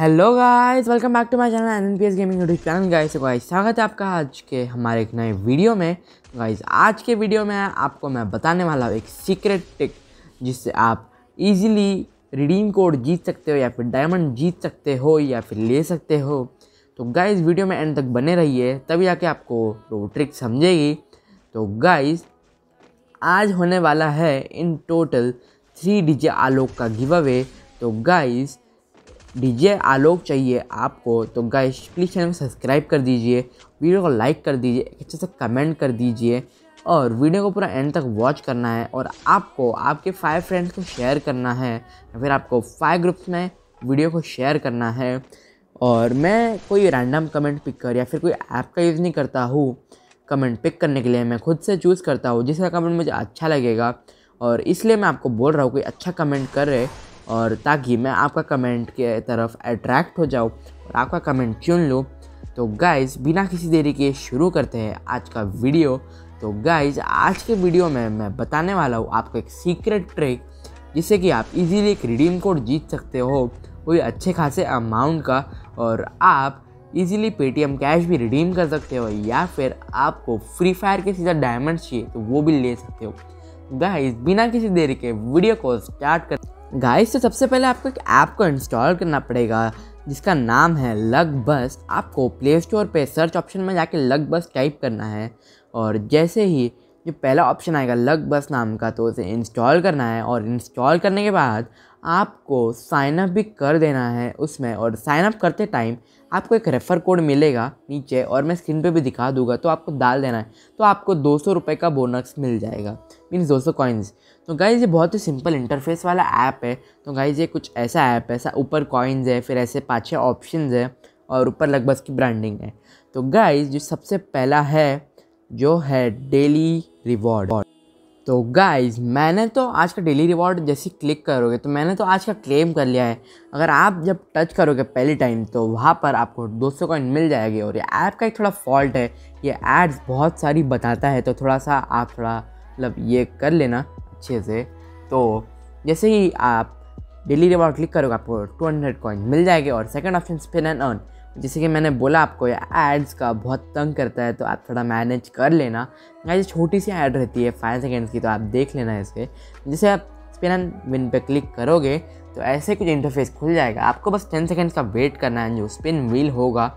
Hello guys, welcome back to my channel NNPS gaming YouTube channel. Guys स्वागत है आपका आज के हमारे एक नए वीडियो में। गाइस आज के वीडियो में आपको मैं बताने वाला हूँ एक सीक्रेट टिक जिससे आप इजीली रिडीम कोड जीत सकते हो या फिर डायमंड जीत सकते हो या फिर ले सकते हो। तो गाइस वीडियो में एंड तक बने रहिए, तभी आके आपको वो ट्रिक समझेगी। तो गाइस आज होने वाला है इन टोटल 3 डीजे आलोक का गिव अवे। तो गाइस डीजे आलोक चाहिए आपको, तो गाइस प्लीज़ चैनल को सब्सक्राइब कर दीजिए, वीडियो को लाइक कर दीजिए, एक अच्छे से कमेंट कर दीजिए और वीडियो को पूरा एंड तक वॉच करना है। और आपको आपके 5 फ्रेंड्स को शेयर करना है या फिर आपको 5 ग्रुप्स में वीडियो को शेयर करना है। और मैं कोई रैंडम कमेंट पिक कर या फिर कोई ऐप का यूज़ नहीं करता हूँ कमेंट पिक करने के लिए, मैं खुद से चूज़ करता हूँ जिसका कमेंट मुझे अच्छा लगेगा। और इसलिए मैं आपको बोल रहा हूँ कोई अच्छा कमेंट कर रहे और ताकि मैं आपका कमेंट के तरफ अट्रैक्ट हो जाऊँ और आपका कमेंट चुन लूँ। तो गाइस बिना किसी देरी के शुरू करते हैं आज का वीडियो। तो गाइस आज के वीडियो में मैं बताने वाला हूँ आपको एक सीक्रेट ट्रिक जिससे कि आप इजीली एक रिडीम कोड जीत सकते हो कोई अच्छे खासे अमाउंट का। और आप इजीली पेटीएम कैश भी रिडीम कर सकते हो या फिर आपको फ्री फायर के सीधा डायमंड्स चाहिए तो वो भी ले सकते हो। गाइस बिना किसी देरी के वीडियो को स्टार्ट कर। गाइस तो सबसे पहले आपको एक ऐप को इंस्टॉल करना पड़ेगा जिसका नाम है लकबस। आपको प्ले स्टोर पे सर्च ऑप्शन में जाके लकबस टाइप करना है और जैसे ही जो पहला ऑप्शन आएगा लकबस नाम का तो उसे इंस्टॉल करना है। और इंस्टॉल करने के बाद आपको साइनअप भी कर देना है उसमें। और साइनअप करते टाइम आपको एक रेफ़र कोड मिलेगा नीचे और मैं स्क्रीन पे भी दिखा दूंगा, तो आपको डाल देना है तो आपको 200 रुपये का बोनस मिल जाएगा, मीन्स 200 कॉइन्स। तो गाइस ये बहुत ही सिंपल इंटरफेस वाला ऐप है। तो गाइस ये कुछ ऐसा ऐप है, ऐसा ऊपर कॉइन्स है, फिर ऐसे 5-6 ऑप्शन है और ऊपर लकबस की ब्रांडिंग है। तो गाइस जो सबसे पहला है जो है डेली रिवॉर्ड। तो गाइस मैंने तो आज का डेली रिवॉर्ड जैसे क्लिक करोगे तो मैंने तो आज का क्लेम कर लिया है। अगर आप जब टच करोगे पहली टाइम तो वहाँ पर आपको 200 कॉइन मिल जाएगी। और ये ऐप का एक थोड़ा फॉल्ट है, ये एड्स बहुत सारी बताता है तो थोड़ा सा आप थोड़ा मतलब ये कर लेना अच्छे से। तो जैसे ही आप डेली रिवॉर्ड क्लिक करोगे आपको 200 कॉइन मिल जाएगी। और second option spin and earn, जैसे कि मैंने बोला आपको ये एड्स का बहुत तंग करता है तो आप थोड़ा मैनेज कर लेना। ये छोटी सी ऐड रहती है 5 सेकेंड्स की, तो आप देख लेना इसके। जैसे आप स्पिन एंड विन पे क्लिक करोगे तो ऐसे कुछ इंटरफेस खुल जाएगा, आपको बस 10 सेकेंड्स का वेट करना है जो स्पिन व्हील होगा।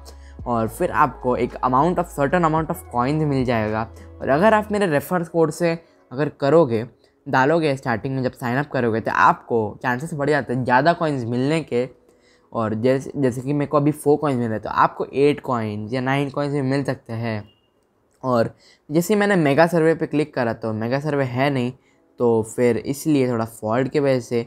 और फिर आपको एक amount of certain amount of coins मिल जाएगा। और अगर आप मेरे रेफर कोड से अगर करोगे डालोगे स्टार्टिंग में जब साइनअप करोगे तो आपको चांसेस बढ़ जाते हैं ज़्यादा कॉइन्स मिलने के। और जैसे कि मेरे को अभी 4 कॉइन्स मिले तो आपको 8 कॉइन्स या 9 कॉइन्स भी मिल सकते हैं। और जैसे मैंने मेगा सर्वे पे क्लिक करा तो मेगा सर्वे है नहीं तो फिर इसलिए थोड़ा फॉल्ट के वजह से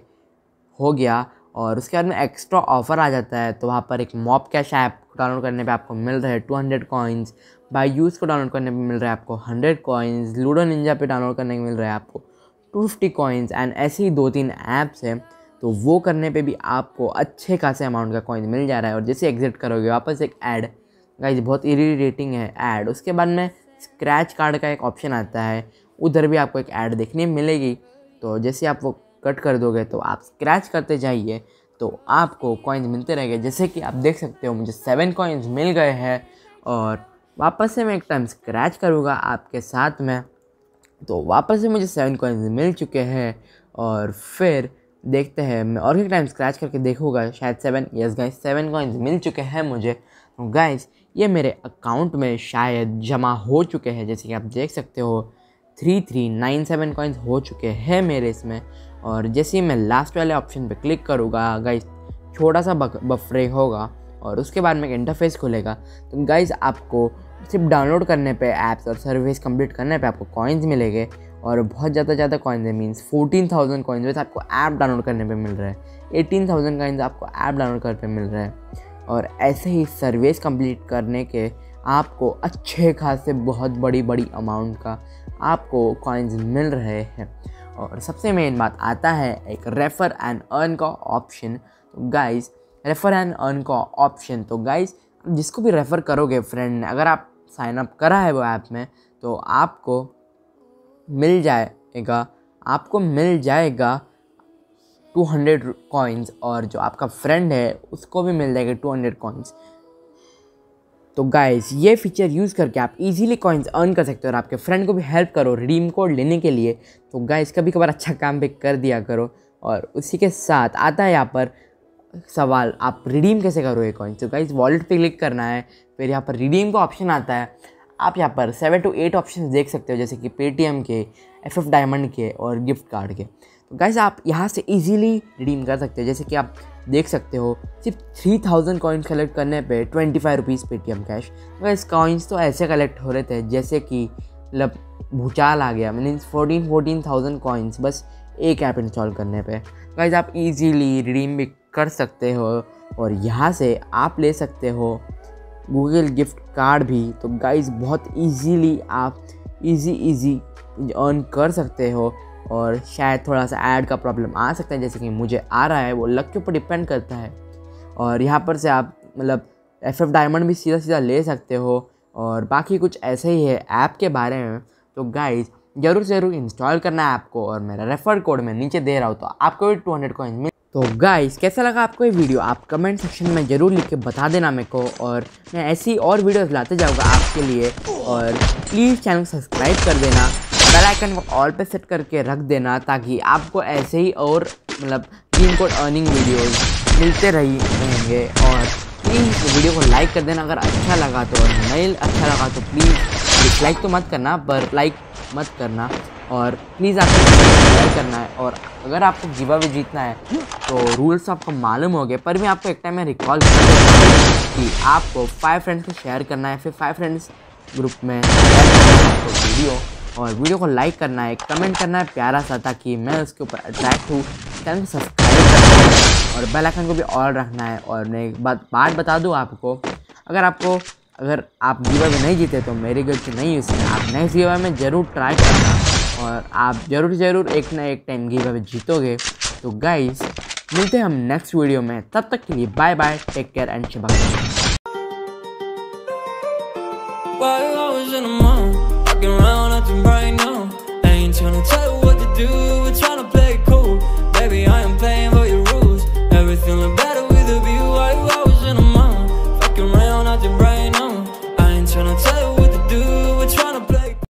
हो गया। और उसके बाद में एक्स्ट्रा ऑफ़र आ जाता है तो वहाँ पर एक मॉप कैश ऐप डाउनलोड करने पे आपको मिल रहा है 200 कॉइन्स, बाई यूज़ को डाउनलोड करने पर मिल रहा है आपको 100 कॉइन्स, लूडो निंजा पे डाउनलोड करने को मिल रहा है आपको 250 कॉइन्स। एंड ऐसे ही 2-3 ऐप्स हैं तो वो करने पे भी आपको अच्छे खासे अमाउंट का कॉइन मिल जा रहा है। और जैसे एग्जिट करोगे वापस एक ऐड, गाइस बहुत इरिटेटिंग है ऐड। उसके बाद में स्क्रैच कार्ड का एक ऑप्शन आता है, उधर भी आपको एक ऐड देखने मिलेगी। तो जैसे आप वो कट कर दोगे तो आप स्क्रैच करते जाइए तो आपको कॉइन्स मिलते रहेंगे। जैसे कि आप देख सकते हो मुझे 7 कॉइन्स मिल गए हैं। और वापस से मैं एक टाइम स्क्रैच करूँगा आपके साथ में तो वापस से मुझे 7 कॉइन्स मिल चुके हैं। और फिर देखते हैं मैं और एक टाइम स्क्रैच करके देखूंगा शायद 7, यस गाइस 7 कॉइन्स मिल चुके हैं मुझे। तो गाइस ये मेरे अकाउंट में शायद जमा हो चुके हैं, जैसे कि आप देख सकते हो 3397 कॉइन्स हो चुके हैं मेरे इसमें। और जैसे ही मैं लास्ट वाले ऑप्शन पे क्लिक करूँगा गाइस छोटा सा बफरे होगा और उसके बाद में एक इंटरफेस खुलेगा। तो गाइस आपको सिर्फ डाउनलोड करने पे ऐप्स और सर्विस कंप्लीट करने पे आपको कॉइन्स मिलेंगे। और बहुत ज़्यादा कॉइन्स है, मीन्स 14,000 कॉइन्स वैसे आपको ऐप डाउनलोड करने पे मिल रहा है, 18,000 कॉइन्स आपको ऐप डाउनलोड करने पे मिल रहा है। और ऐसे ही सर्विस कंप्लीट करने के आपको अच्छे खासे बहुत बड़ी अमाउंट का आपको कॉइन्स मिल रहे हैं। और सबसे मेन बात आता है एक रेफ़र एंड अर्न का ऑप्शन। तो गाइस रेफ़र एंड अर्न का ऑप्शन, तो गाइस जिसको भी रेफ़र करोगे फ्रेंड ने, अगर आप साइनअप करा है वो ऐप में तो आपको मिल जाएगा 200 कॉइन्स और जो आपका फ्रेंड है उसको भी मिल जाएगा 200 कॉइन्स। तो गाइस ये फीचर यूज़ करके आप इजीली कॉइन्स अर्न कर सकते हो और आपके फ्रेंड को भी हेल्प करो रिडीम कोड लेने के लिए। तो गाइस कभी कभार अच्छा काम भी कर दिया करो। और उसी के साथ आता है यहाँ पर सवाल, आप रिडीम कैसे करो ये कॉइन्स। तो गाइस वॉलेट पे क्लिक करना है, फिर यहाँ पर रिडीम का ऑप्शन आता है। आप यहाँ पर 7 to 8 ऑप्शन देख सकते हो, जैसे कि पेटीएम के, FF डायमंड के और गिफ्ट कार्ड के। तो गाइस आप यहाँ से इजीली रिडीम कर सकते हो। जैसे कि आप देख सकते हो सिर्फ 3000 कॉइन्स कलेक्ट करने पे 25 rupees Paytm cash. Guys coins तो ऐसे कलेक्ट हो रहे थे जैसे कि मतलब भूचाल आ गया। मैंने 14,000 कॉइन्स बस एक ऐप इंस्टॉल करने पे। गाइस आप इजीली रिडीम भी कर सकते हो और यहाँ से आप ले सकते हो गूगल गिफ्ट कार्ड भी। तो गाइस बहुत इजीली आप इजी अर्न कर सकते हो। और शायद थोड़ा सा ऐड का प्रॉब्लम आ सकता है जैसे कि मुझे आ रहा है, वो लक के ऊपर डिपेंड करता है। और यहाँ पर से आप मतलब FF डायमंड भी सीधा ले सकते हो। और बाकी कुछ ऐसे ही है ऐप के बारे में। तो गाइस ज़रूर इंस्टॉल करना है आपको, और मेरा रेफर कोड मैं नीचे दे रहा हूँ तो आपको भी 200 कॉइन मिल। तो गाइस कैसा लगा आपको ये वीडियो, आप कमेंट सेक्शन में ज़रूर लिख के बता देना मेरे को, और मैं ऐसी और वीडियोस लाते जाऊँगा आपके लिए। और प्लीज़ चैनल सब्सक्राइब कर देना, बेल आइकन को ऑल पे सेट करके रख देना ताकि आपको ऐसे ही और मतलब टीम कोड अर्निंग वीडियोस मिलते रहेंगे। और प्लीज़ वीडियो को लाइक कर देना अगर अच्छा लगा तो, और नहीं अच्छा लगा तो प्लीज़ डिसलाइक तो मत करना, पर लाइक मत करना। और प्लीज़ आपको शेयर करना है। और अगर आपको गिव अवे जीतना है तो रूल्स आपको मालूम हो गए, पर भी आपको एक टाइम में रिकॉल कि आपको 5 फ्रेंड्स को शेयर करना है, फिर 5 फ्रेंड्स ग्रुप में वीडियो, और वीडियो को लाइक करना है, कमेंट करना है प्यारा सा ताकि मैं उसके ऊपर अट्रैक्ट हूँ। चैनल को सब्सक्राइब करना है और बेल आइकन को भी ऑल रखना है। और मैं एक बात बता दूँ आपको, अगर आप गिव अवे नहीं जीते तो मेरी गलती नहीं, उसमें आप नेक्स्ट गिव अवे में ज़रूर ट्राई करना और आप ज़रूर एक ना एक टाइम गिव अवे जीतोगे। तो गाइस मिलते हैं हम नेक्स्ट वीडियो में, तब तक के लिए bye bye, take care and Shabana.